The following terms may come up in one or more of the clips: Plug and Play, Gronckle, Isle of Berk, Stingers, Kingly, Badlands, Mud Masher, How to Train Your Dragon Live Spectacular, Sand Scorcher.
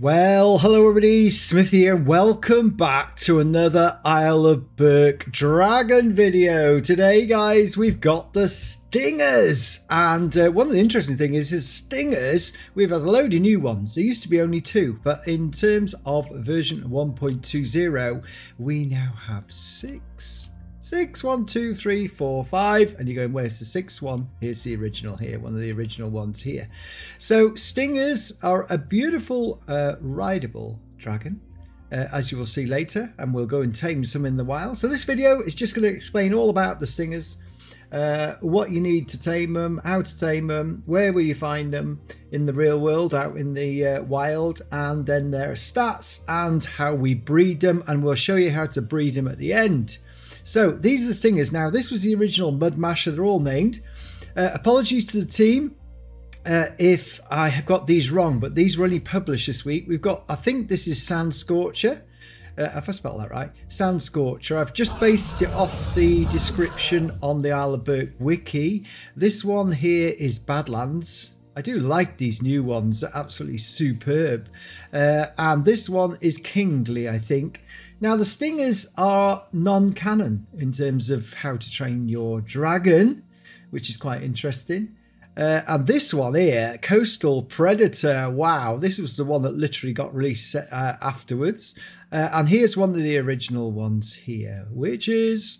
Well, hello everybody, Smith here, and welcome back to another Isle of Berk dragon video. Today, guys, we've got the Stingers, and one of the interesting things is Stingers, we've had a load of new ones. There used to be only two, but in terms of version 1.20, we now have six. 6, 1, 2, 3, 4, 5, and you're going, where's the sixth one? Here's the original here, one of the original ones here. So Stingers are a beautiful rideable dragon, as you will see later, and we'll go and tame some in the wild. So this video is just going to explain all about the Stingers, what you need to tame them, how to tame them, where will you find them in the real world, out in the wild, and then their stats and how we breed them, and we'll show you how to breed them at the end. So these are the Stingers. Now this was the original Mud Masher. They're all named. Apologies to the team if I have got these wrong, but these were only published this week. We've got, I think this is Sand Scorcher. If I spell that right, Sand Scorcher. I've just based it off the description on the Isle of Berk wiki. This one here is Badlands. I do like these new ones. They're absolutely superb. And this one is Kingly, I think. Now, the Stingers are non-canon in terms of How to Train Your Dragon, which is quite interesting. And this one here, Coastal Predator. Wow, this was the one that literally got released afterwards. And here's one of the original ones here, which is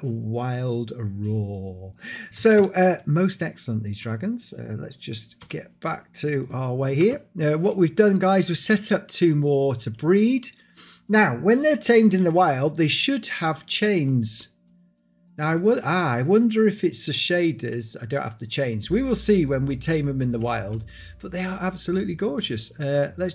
Wild Roar. So most excellent, these dragons. Let's just get back to our way here. What we've done, guys, we've set up two more to breed. Now, when they're tamed in the wild, they should have chains. Now, I wonder if it's the shaders. I don't have the chains. We will see when we tame them in the wild. But they are absolutely gorgeous. We'll ride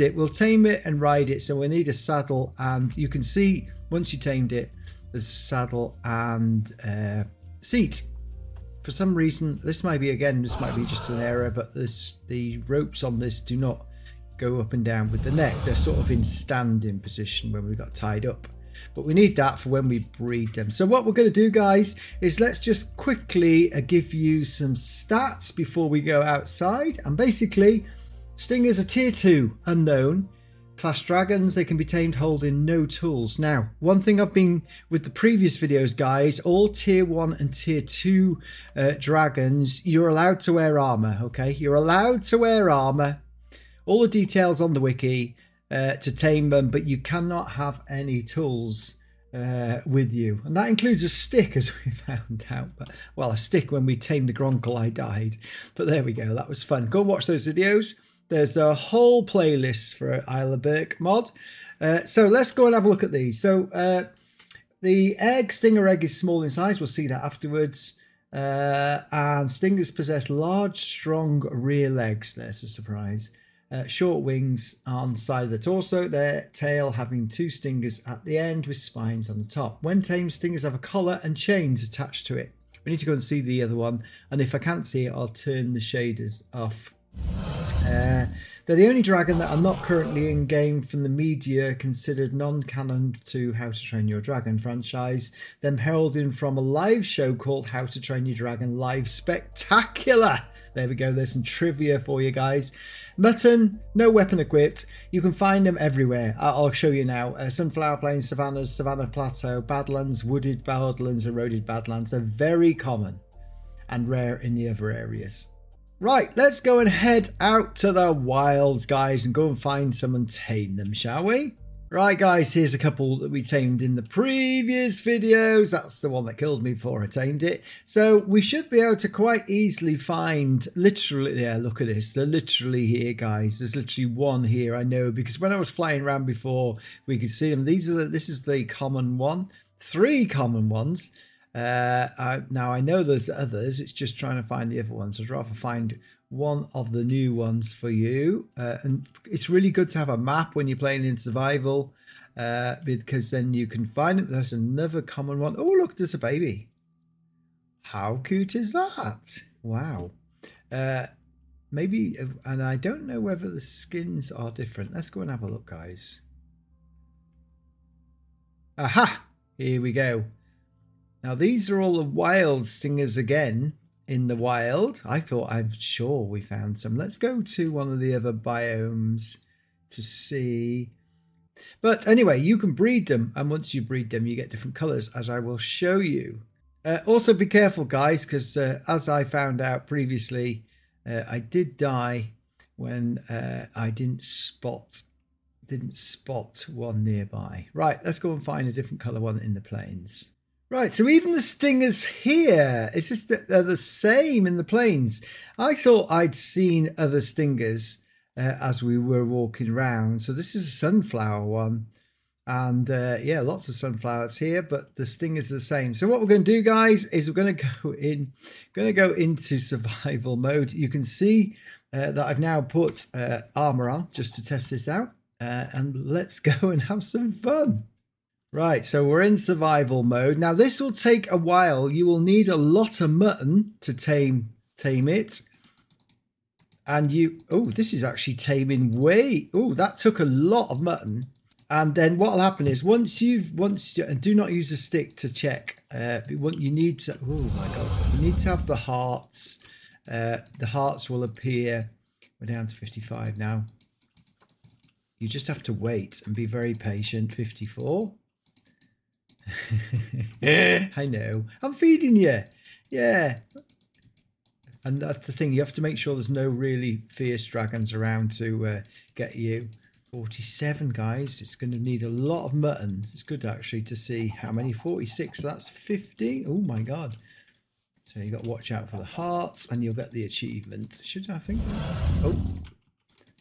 it. We'll tame it and ride it. So we need a saddle. And you can see, once you tamed it, there's a saddle and seat. For some reason, this might be just an error, but the ropes on this do not go up and down with the neck. They're sort of in standing position when we got tied up, but we need that for when we breed them. So what we're going to do, guys, is let's just quickly give you some stats before we go outside. And basically, Stingers are tier 2 unknown class dragons. They can be tamed holding no tools. Now, one thing I've been with the previous videos, guys, all tier 1 and tier 2 dragons, you're allowed to wear armor. Okay, you're allowed to wear armor. All the details on the wiki to tame them, but you cannot have any tools with you. And that includes a stick, as we found out. But, well, a stick when we tamed the Gronckle, I died. But there we go. That was fun. Go and watch those videos. There's a whole playlist for Isle of Berk mod. So let's go and have a look at these. So the egg, Stinger egg, is small in size. We'll see that afterwards. And Stingers possess large, strong rear legs. There's a surprise. Short wings on the side of the torso, their tail having two stingers at the end with spines on the top. When tamed, Stingers have a collar and chains attached to it. We need to go and see the other one, and if I can't see it, I'll turn the shaders off. They're the only dragon that are not currently in game from the media considered non-canon to How to Train Your Dragon franchise, then heralding from a live show called How to Train Your Dragon Live Spectacular. There we go. There's some trivia for you guys. Mutton, no weapon equipped. You can find them everywhere. I'll show you now. Sunflower plains, savannas, savanna plateau, badlands, wooded badlands, eroded badlands are very common and rare in the other areas. Right, let's go and head out to the wilds, guys, and go and find some and tame them, shall we? Right, guys, here's a couple that we tamed in the previous videos. That's the one that killed me before I tamed it. So we should be able to quite easily find, literally, yeah, look at this. They're literally here, guys. There's literally one here, I know, because when I was flying around before, we could see them. This is the common one. 3 common ones. Now, I know there's others. It's just trying to find the other ones. I'd rather find one of the new ones for you, and it's really good to have a map when you're playing in survival, because then you can find it. There's another common one. Oh, look, there's a baby. How cute is that? Wow. Maybe, and I don't know whether the skins are different. Let's go and have a look, guys. Aha, here we go. Now these are all the wild Stingers again. in the wild. I'm sure we found some. Let's go to one of the other biomes to see. But anyway, you can breed them, and once you breed them, you get different colors, as I will show you. Also, be careful, guys, because as I found out previously, I did die when I didn't spot one nearby. Right, let's go and find a different color one in the plains. Right, so even the stingers here, it's just that they're the same in the plains. I thought I'd seen other stingers as we were walking around. So this is a sunflower one, and yeah, lots of sunflowers here, but the stingers are the same. So what we're going to do, guys, is we're going to go into survival mode. You can see that I've now put armor on just to test this out, and let's go and have some fun. Right, so we're in survival mode. Now this will take a while. You will need a lot of mutton to tame it. And you, oh, this is actually taming way, oh, that took a lot of mutton. And then what'll happen is once and do not use a stick to check. You need to, oh my God, you need to have the hearts. The hearts will appear. We're down to 55 now. You just have to wait and be very patient. 54. I know, I'm feeding you. Yeah. And that's the thing, you have to make sure there's no really fierce dragons around to get you. 47, guys, it's going to need a lot of mutton. It's good actually to see how many. 46, so that's 50. Oh my God. So you got to watch out for the hearts and you'll get the achievement. Should I think? Oh,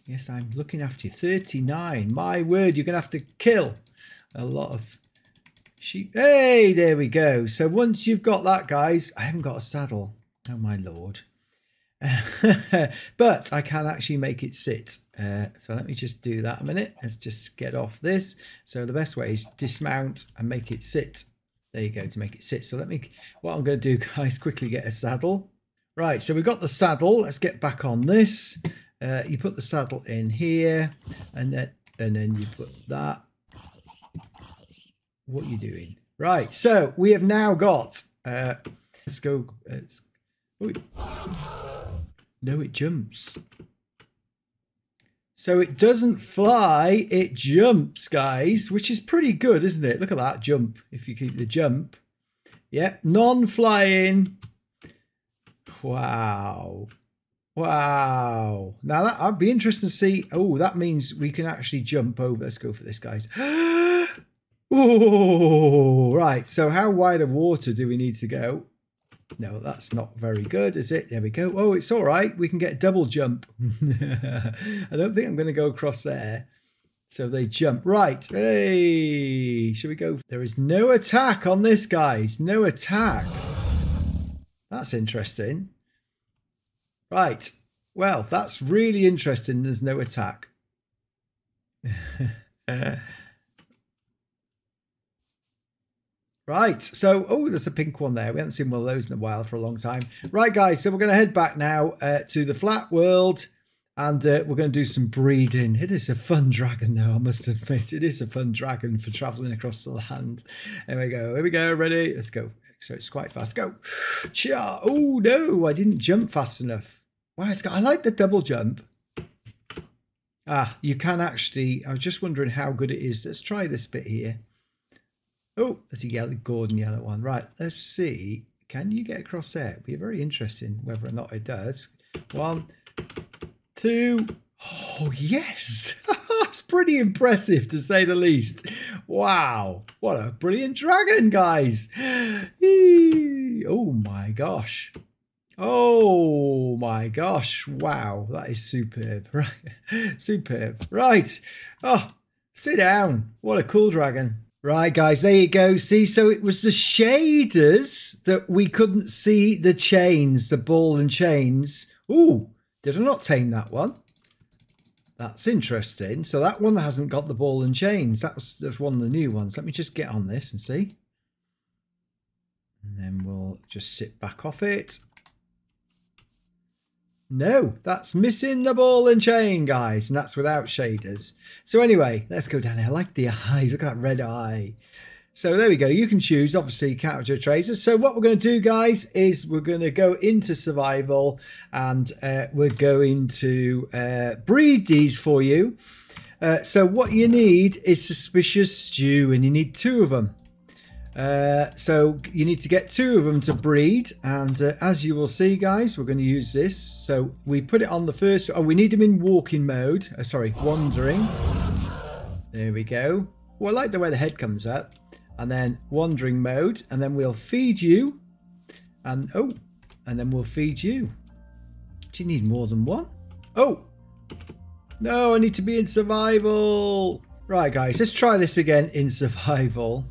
yes, I'm looking after you. 39, my word, you're going to have to kill a lot of sheep. Hey, there we go. So once you've got that, guys, I haven't got a saddle. Oh my Lord. But I can actually make it sit, so let me just do that a minute. Let's just get off this. So the best way is dismount and make it sit. There you go, to make it sit. So let me, what I'm going to do, guys, quickly get a saddle. Right, so we've got the saddle. Let's get back on this. You put the saddle in here, and then you put that. What are you doing? Right, so we have now got let's go, no, it jumps. So it doesn't fly, it jumps, guys, which is pretty good, isn't it? Look at that jump, if you keep the jump. Yep, non-flying. Wow. Wow. Now, that I'd be interested to see. Oh, that means we can actually jump over. Let's go for this, guys. Oh, right. So how wide of water do we need to go? No, that's not very good, is it? There we go. Oh, it's all right. We can get double jump. I don't think I'm going to go across there. So they jump. Right. Hey, should we go? There is no attack on this, guys. No attack. That's interesting. Right. Well, that's really interesting. There's no attack. Right, so, oh, there's a pink one there. We haven't seen one of those in a while, for a long time. Right, guys, so we're going to head back now to the flat world, and we're going to do some breeding. It is a fun dragon, though, I must admit. It is a fun dragon for travelling across the land. There we go. Here we go. Ready? Let's go. So it's quite fast. Go. Cha. Oh, no, I didn't jump fast enough. Wow, it's got, I like the double jump. Ah, you can actually, I was just wondering how good it is. Let's try this bit here. Oh, that's a yellow, Gordon yellow one. Right, let's see. Can you get across there? It'll be very interesting whether or not it does. 1, 2. Oh, yes. That's pretty impressive, to say the least. Wow. What a brilliant dragon, guys. Oh, my gosh. Oh, my gosh. Wow. That is superb. Right. Superb. Right. Oh, sit down. What a cool dragon. Right, guys, there you go. See, so it was the shaders that we couldn't see the chains, the ball and chains. Ooh, did I not tame that one? That's interesting. So that one hasn't got the ball and chains. That's one of the new ones. Let me just get on this and see. And then we'll just sit back off it. No, that's missing the ball and chain, guys, and that's without shaders. So anyway, let's go down here. I like the eyes. Look at that red eye. So there we go. You can choose, obviously, character traits. So what we're going to do, guys, is we're going to go into survival, and we're going to breed these for you. So what you need is suspicious stew, and you need 2 of them. So you need to get 2 of them to breed, and as you will see, guys, we're going to use this. So we put it on the first. Oh, we need them in walking mode. Sorry, wandering. There we go. Well, I like the way the head comes up. And then wandering mode, and then we'll feed you, and then we'll feed you. Do you need more than one? Oh no, I need to be in survival. Right, guys, let's try this again in survival.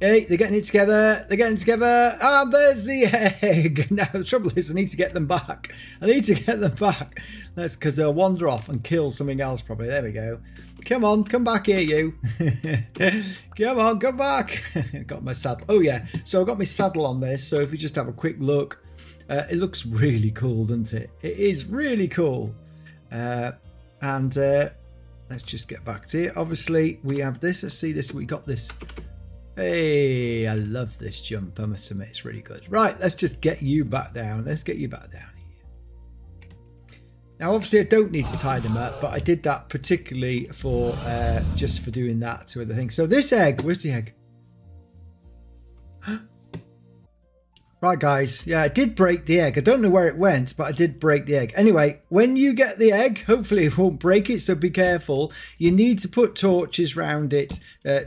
Hey, they're getting it together. They're getting together. Ah, there's the egg. Now, the trouble is I need to get them back. I need to get them back. That's because they'll wander off and kill something else probably. There we go. Come on. Come back here, you. Come on. Come back. Got my saddle. Oh, yeah. So I've got my saddle on this. So if we just have a quick look, it looks really cool, doesn't it? It is really cool. Let's just get back to it. Obviously, we have this. Let's see this. We got this. Hey, I love this jump. I must admit, it's really good. Right, let's just get you back down. Let's get you back down here. Now, obviously, I don't need to tie them up, but I did that particularly for just for doing that to other things. So this egg, where's the egg? Right, guys. Yeah, I did break the egg. I don't know where it went, but I did break the egg. Anyway, when you get the egg, hopefully it won't break it, so be careful. You need to put torches round it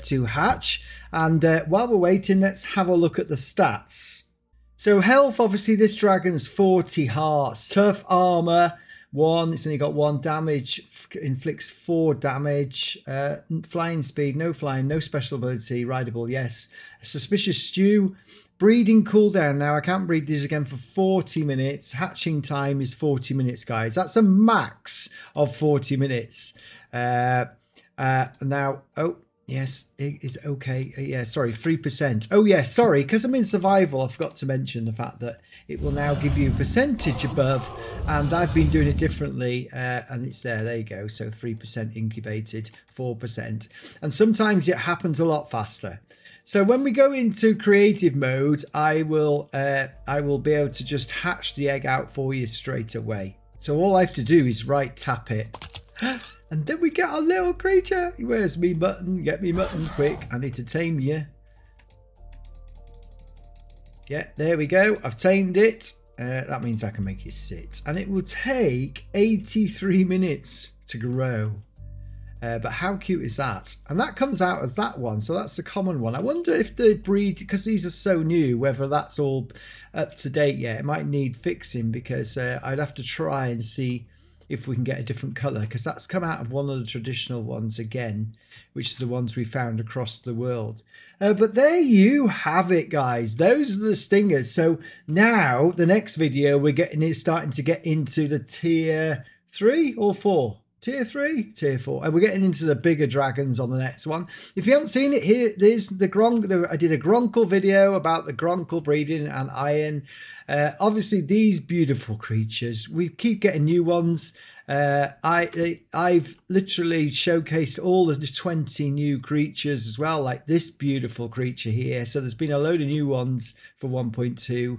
to hatch. And while we're waiting, let's have a look at the stats. So health, obviously, this dragon's 40 hearts. Tough armor, 1. It's only got 1 damage. Inflicts 4 damage. Flying speed, no flying, no special ability. Rideable, yes. A suspicious stew. Breeding cooldown. Now, I can't breed these again for 40 minutes. Hatching time is 40 minutes, guys. That's a max of 40 minutes. Now, oh, yes, it is okay. Yeah, sorry, 3%. Oh, yeah, sorry, because I'm in survival. I forgot to mention the fact that it will now give you a percentage above, and I've been doing it differently, and it's there. There you go. So 3% incubated, 4%. And sometimes it happens a lot faster. So when we go into creative mode, I will be able to just hatch the egg out for you straight away. So all I have to do is right tap it. And then we get our little creature. Where's me mutton? Get me mutton quick. I need to tame you. Yeah, there we go. I've tamed it. That means I can make it sit. And it will take 83 minutes to grow. But how cute is that? And that comes out as that one, so that's the common one. I wonder if the breed, because these are so new, whether that's all up to date yet. It might need fixing, because I'd have to try and see if we can get a different colour, because that's come out of one of the traditional ones again, which is the ones we found across the world. But there you have it, guys. Those are the stingers. So now, the next video, we're getting it starting to get into the tier 3 or 4. Tier 3, Tier 4. And we're getting into the bigger dragons on the next one. If you haven't seen it, here there's the Gronckle. I did a Gronckle video about the Gronckle breeding and iron. Obviously, these beautiful creatures. We keep getting new ones. I've literally showcased all of the 20 new creatures as well, like this beautiful creature here. So there's been a load of new ones for 1.2,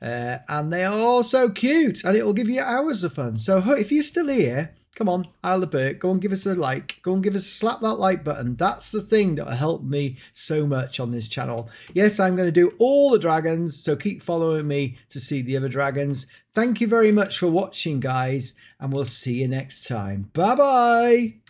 and they are all so cute, and it will give you hours of fun. So if you're still here, come on, Isle of Berk, go and give us a like. Go and give us, slap that like button. That's the thing that helped me so much on this channel. Yes, I'm going to do all the dragons, so keep following me to see the other dragons. Thank you very much for watching, guys, and we'll see you next time. Bye-bye.